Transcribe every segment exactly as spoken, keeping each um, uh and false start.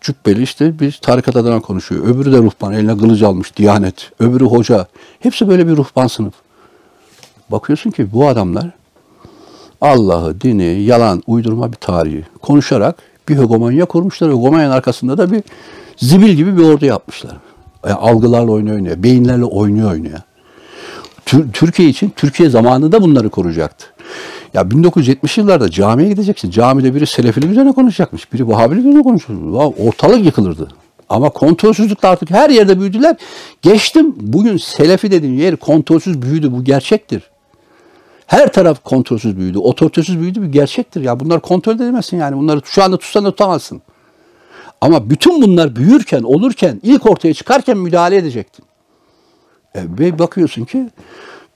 cübbeli işte bir tarikat adına konuşuyor. Öbürü de ruhban, eline kılıç almış, Diyanet. Öbürü hoca. Hepsi böyle bir ruhban sınıf. Bakıyorsun ki bu adamlar Allah'ı, dini, yalan, uydurma bir tarihi konuşarak bir hegemonya kurmuşlar. Hegemonyanın arkasında da bir zibil gibi bir ordu yapmışlar. Yani algılarla oynuyor oynuyor, beyinlerle oynuyor oynuyor. Türkiye için, Türkiye zamanında bunları koruyacaktı. Ya bin dokuz yüz yetmişli yıllarda camiye gideceksin. Camide biri Selefilik üzerine konuşacakmış, biri Vahabilik üzerine konuşacakmış. Ortalık yıkılırdı. Ama kontrolsüzlükle artık her yerde büyüdüler. Geçtim, bugün Selefi dediğin yer kontrolsüz büyüdü. Bu gerçektir. Her taraf kontrolsüz büyüdü, otoritesiz büyüdü. Bu gerçektir. Ya bunlar kontrol edemezsin yani. Bunları şu anda tutsan da tutamazsın. Ama bütün bunlar büyürken, olurken, ilk ortaya çıkarken müdahale edecektin. Ve bakıyorsun ki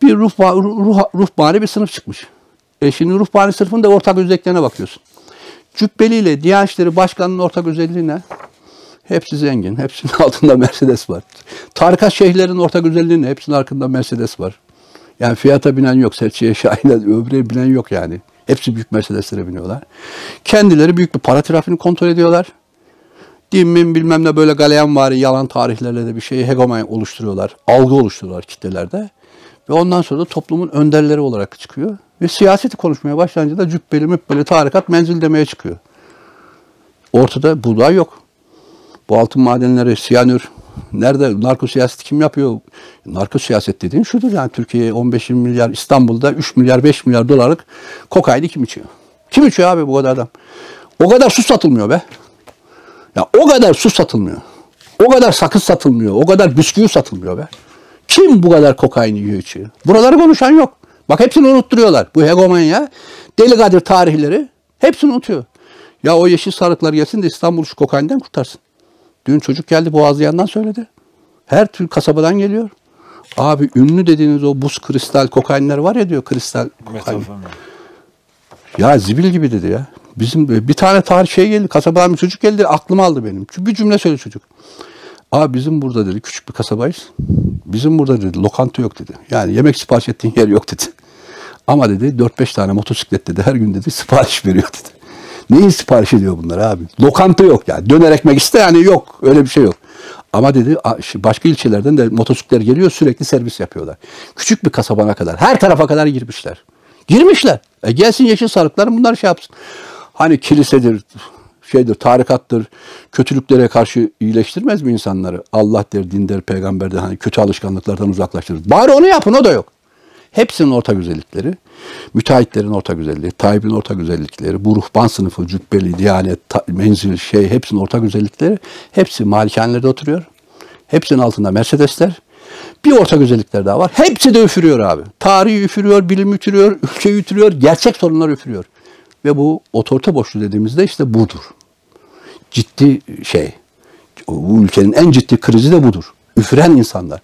bir ruhba, ruh, ruhbani bir sınıf çıkmış. E şimdi ruhbani sınıfın da ortak özelliklerine bakıyorsun. Cübbeli ile Diyanet İşleri Başkanı'nın ortak özelliği ne? Hepsi zengin. Hepsinin altında Mercedes var. Tarikat şeyhlerin ortak özelliği ne? Hepsinin arkında Mercedes var. Yani fiyata binen yok. Serçeye, şahine, öbürüne binen yok yani. Hepsi büyük Mercedes'lere biniyorlar. Kendileri büyük bir para trafiğini kontrol ediyorlar. Dimin bilmem ne böyle galeyanvari yalan tarihlerle de bir şeyi hegemonya oluşturuyorlar. Algı oluşturuyorlar kitlelerde. Ve ondan sonra da toplumun önderleri olarak çıkıyor. Ve siyaseti konuşmaya başlayınca da cübbeli mübbeli tarikat menzil demeye çıkıyor. Ortada buğday yok. Bu altın madenleri, siyanür, nerede? Narko siyaseti kim yapıyor? Narko siyaset dediğin şudur yani Türkiye'ye on beş yirmi milyar, İstanbul'da üç milyar beş milyar dolarlık kokaini kim içiyor? Kim içiyor abi bu kadar adam? O kadar su satılmıyor be. Ya o kadar su satılmıyor. O kadar sakız satılmıyor. O kadar bisküvi satılmıyor be. Kim bu kadar kokain yiyor içiyor? Buraları konuşan yok. Bak hepsini unutturuyorlar. Bu hegemonya, Deli Kadir tarihleri hepsini unutuyor. Ya o yeşil sarıklar gelsin de İstanbul şu kokainden kurtarsın. Dün çocuk geldi Boğazlayan'dan söyledi. Her türlü kasabadan geliyor. Abi ünlü dediğiniz o buz kristal kokainler var ya diyor kristal kokain. Ya zibil gibi dedi ya. Bizim bir tane tarih şey geldi, kasabadan bir çocuk geldi, aklım aldı benim. Çünkü bir cümle söyledi çocuk. Aa bizim burada dedi, küçük bir kasabayız. Bizim burada dedi, lokanta yok dedi. Yani yemek sipariş ettiğin yer yok dedi. Ama dedi dört beş tane motosiklet dedi, her gün dedi sipariş veriyor dedi. Neyi sipariş ediyor bunlar abi? Lokanta yok yani. Döner ekmek iste yani yok. Öyle bir şey yok. Ama dedi başka ilçelerden de motosikletler geliyor, sürekli servis yapıyorlar. Küçük bir kasabana kadar, her tarafa kadar girmişler. Girmişler. E gelsin yeşil sarıkların bunlar şey yapsın. Hani kilisedir, şeydir, tarikattır, kötülüklere karşı iyileştirmez mi insanları? Allah der, din der, peygamber der, hani kötü alışkanlıklardan uzaklaştırır. Bari onu yapın, o da yok. Hepsinin ortak özellikleri, müteahhitlerin ortak özelliği, Tayyip'in ortak özellikleri, bu ruhban sınıfı, cübbeli, diyanet, menzil, şey, hepsinin ortak özellikleri, hepsi malikanelerde oturuyor. Hepsinin altında Mercedesler. Bir ortak özellikler daha var. Hepsi de üfürüyor abi. Tarihi üfürüyor, bilim ütürüyor, ülkeyi ütürüyor, gerçek sorunlar üfürüyor. Ve bu otorite boşluğu dediğimizde işte budur. Ciddi şey, bu ülkenin en ciddi krizi de budur. Üfüren insanlar.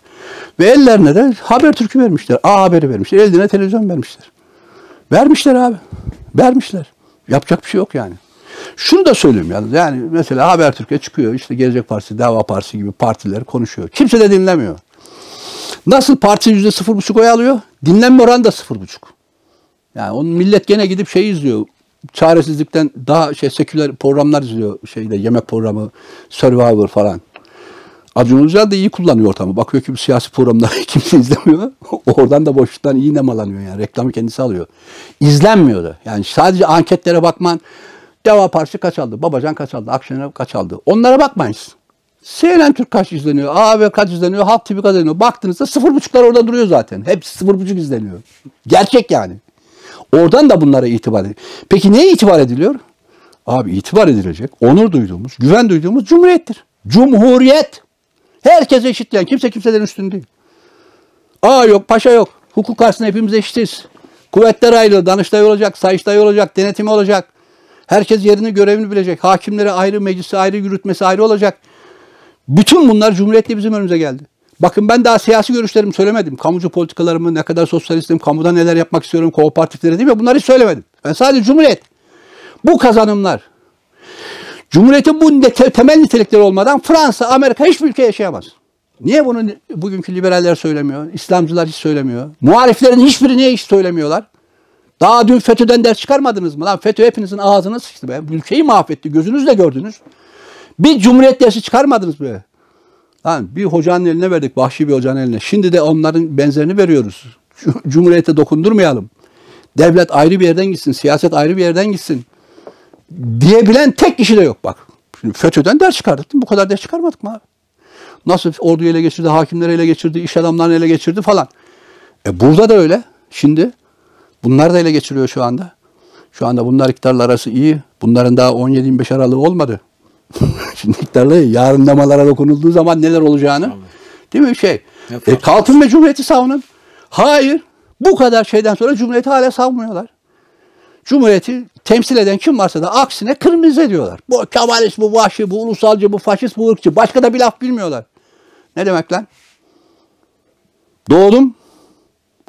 Ve ellerine de Habertürk'ü vermişler, A Haber'i vermişler, eline televizyon vermişler. Vermişler abi, vermişler. Yapacak bir şey yok yani. Şunu da söyleyeyim yani, yani mesela Habertürk'e çıkıyor, işte Gelecek Partisi, Deva Partisi gibi partiler konuşuyor. Kimse de dinlemiyor. Nasıl parti yüzde sıfır buçuk oy alıyor? Dinlenme oranı da sıfır buçuk. Yani onun millet gene gidip şey izliyor. Çaresizlikten daha şey seküler programlar izliyor şeyde yemek programı, Survivor falan. Acun Ilıcalı da iyi kullanıyor ortamı. Bakıyor ki bu siyasi programları kimse izlemiyor. Oradan da boşluktan iyi nemalanıyor yani. Reklamı kendisi alıyor. İzlenmiyor da. Yani sadece anketlere bakman. Deva Partisi kaç aldı? Babacan kaç aldı? Akşener kaç aldı? Onlara bakmayız. C N N Türk kaç izleniyor? A B kaç izleniyor? Halk T V kaç izleniyor? Baktığınızda sıfır buçuklar orada duruyor zaten. Hepsi sıfır buçuk izleniyor. Gerçek yani. Oradan da bunlara itibar ediliyor. Peki neye itibar ediliyor? Abi itibar edilecek, onur duyduğumuz, güven duyduğumuz cumhuriyettir. Cumhuriyet. Herkes eşit yani. Kimse kimselerin üstünde değil. Aa yok, paşa yok. Hukuk karşısında hepimiz eşitiz. Kuvvetler ayrı, Danıştay olacak, Sayıştay olacak, denetimi olacak. Herkes yerini, görevini bilecek. Hakimleri ayrı, meclisi ayrı, yürütmesi ayrı olacak. Bütün bunlar cumhuriyetle bizim önümüze geldi. Bakın ben daha siyasi görüşlerimi söylemedim. Kamucu politikalarımı, ne kadar sosyalistim, kamuda neler yapmak istiyorum, kooperatiflere değil mi? Bunları hiç söylemedim. Ben sadece Cumhuriyet. Bu kazanımlar. Cumhuriyetin bu temel nitelikleri olmadan Fransa, Amerika hiçbir ülke yaşayamaz. Niye bunu bugünkü liberaller söylemiyor? İslamcılar hiç söylemiyor. Muhaliflerin hiçbiri niye hiç söylemiyorlar? Daha dün FETÖ'den ders çıkarmadınız mı lan? FETÖ hepinizin ağzına sıçtı be. Ülkeyi mahvetti. Gözünüzle gördünüz. Bir cumhuriyet dersi çıkarmadınız böyle. Lan bir hocanın eline verdik, vahşi bir hocanın eline. Şimdi de onların benzerini veriyoruz. Cumhuriyete dokundurmayalım. Devlet ayrı bir yerden gitsin, siyaset ayrı bir yerden gitsin diyebilen tek kişi de yok bak. Şimdi FETÖ'den ders çıkardık değil mi? Bu kadar ders çıkarmadık mı abi? Nasıl orduyu ele geçirdi, hakimleri ele geçirdi, iş adamlarını ele geçirdi falan. E burada da öyle. Şimdi bunlar da ele geçiriyor şu anda. Şu anda bunlar iktidarla arası iyi. Bunların daha on yedi yirmi beş Aralığı olmadı. Şimdi iktidarla yarın damalara dokunulduğu zaman neler olacağını. Tamam. Değil mi şey? E, kalkın ve Cumhuriyeti savunun. Hayır. Bu kadar şeyden sonra Cumhuriyeti hala savunmuyorlar. Cumhuriyeti temsil eden kim varsa da aksine kırmızı ediyorlar. Bu kemalist, bu vahşi, bu ulusalcı, bu faşist, bu ırkçı. Başka da bir laf bilmiyorlar. Ne demek lan? Doğdum.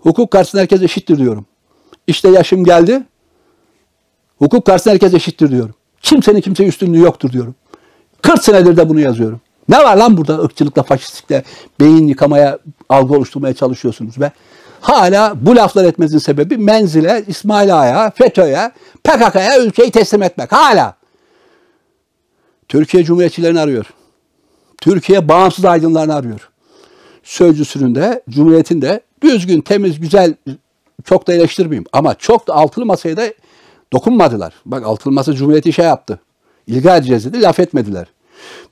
Hukuk karşısında herkes eşittir diyorum. İşte yaşım geldi. Hukuk karşısında herkes eşittir diyorum. Kimsenin kimseye üstünlüğü yoktur diyorum. kırk senedir de bunu yazıyorum. Ne var lan burada ırkçılıkla, faşistlikle beyin yıkamaya, algı oluşturmaya çalışıyorsunuz be? Hala bu laflar etmenizin sebebi menzile, İsmail Ağa'ya, FETÖ'ye, P K K'ya ülkeyi teslim etmek. Hala. Türkiye Cumhuriyetçilerini arıyor. Türkiye bağımsız aydınlarını arıyor. Sözcüsünün de, Cumhuriyet'in de düzgün, temiz, güzel, çok da eleştirmeyeyim. Ama çok da altılı masaya da dokunmadılar. Bak altılı masa Cumhuriyeti şey yaptı. İlga edeceğiz dedi, laf etmediler.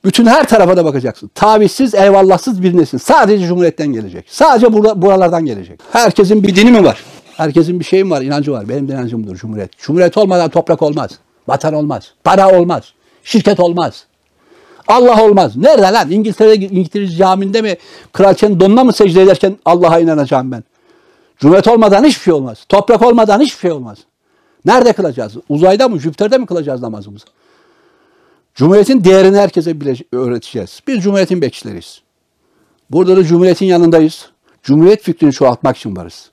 Bütün her tarafa da bakacaksın. Tavizsiz, eyvallahsız bir nesil. Sadece Cumhuriyet'ten gelecek. Sadece bura, buralardan gelecek. Herkesin bir dini mi var? Herkesin bir şeyim var, inancı var. Benim de inancımdır Cumhuriyet. Cumhuriyet olmadan toprak olmaz. Vatan olmaz. Para olmaz. Şirket olmaz. Allah olmaz. Nerede lan? İngiltere, İngiltere caminde mi? Kraliçenin donuna mı secde ederken Allah'a inanacağım ben? Cumhuriyet olmadan hiçbir şey olmaz. Toprak olmadan hiçbir şey olmaz. Nerede kılacağız? Uzayda mı? Jüpiter'de mi kılacağız namazımızı? Cumhuriyetin değerini herkese öğreteceğiz. Biz Cumhuriyetin bekçileriyiz. Burada da Cumhuriyetin yanındayız. Cumhuriyet fikrini çoğaltmak için varız.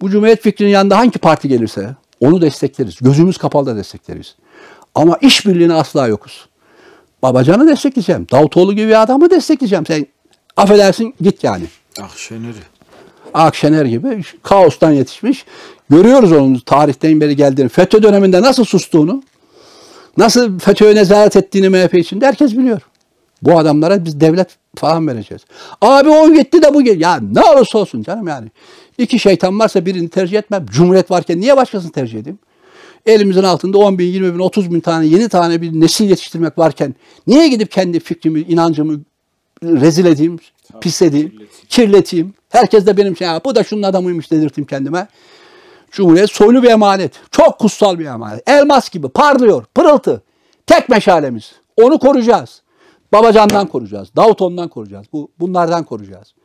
Bu Cumhuriyet fikrinin yanında hangi parti gelirse onu destekleriz. Gözümüz kapalı da destekleriz. Ama işbirliğine asla yokuz. Babacan'ı destekleyeceğim. Davutoğlu gibi adamı destekleyeceğim. Sen affedersin git yani. Akşener. Akşener gibi kaostan yetişmiş. Görüyoruz onun tarihten beri geldiğini. FETÖ döneminde nasıl sustuğunu. Nasıl FETÖ'ye nezaret ettiğini M H P içinde herkes biliyor. Bu adamlara biz devlet falan vereceğiz. Abi o gitti de bu gel. Ya ne olursa olsun canım yani. İki şeytan varsa birini tercih etmem. Cumhuriyet varken niye başkasını tercih edeyim? Elimizin altında on bin, yirmi bin, otuz bin tane yeni tane bir nesil yetiştirmek varken niye gidip kendi fikrimi, inancımı rezil edeyim, pis edeyim, kirleteyim. kirleteyim. Herkes de benim şey, bu da şunun adamıymış dedirteyim kendime. Cumhuriyet soylu bir emanet. Çok kutsal bir emanet. Elmas gibi parlıyor. Pırıltı. Tek meşalemiz. Onu koruyacağız. Babacan'dan koruyacağız. Davutoğlu'ndan koruyacağız. Bu, bunlardan koruyacağız.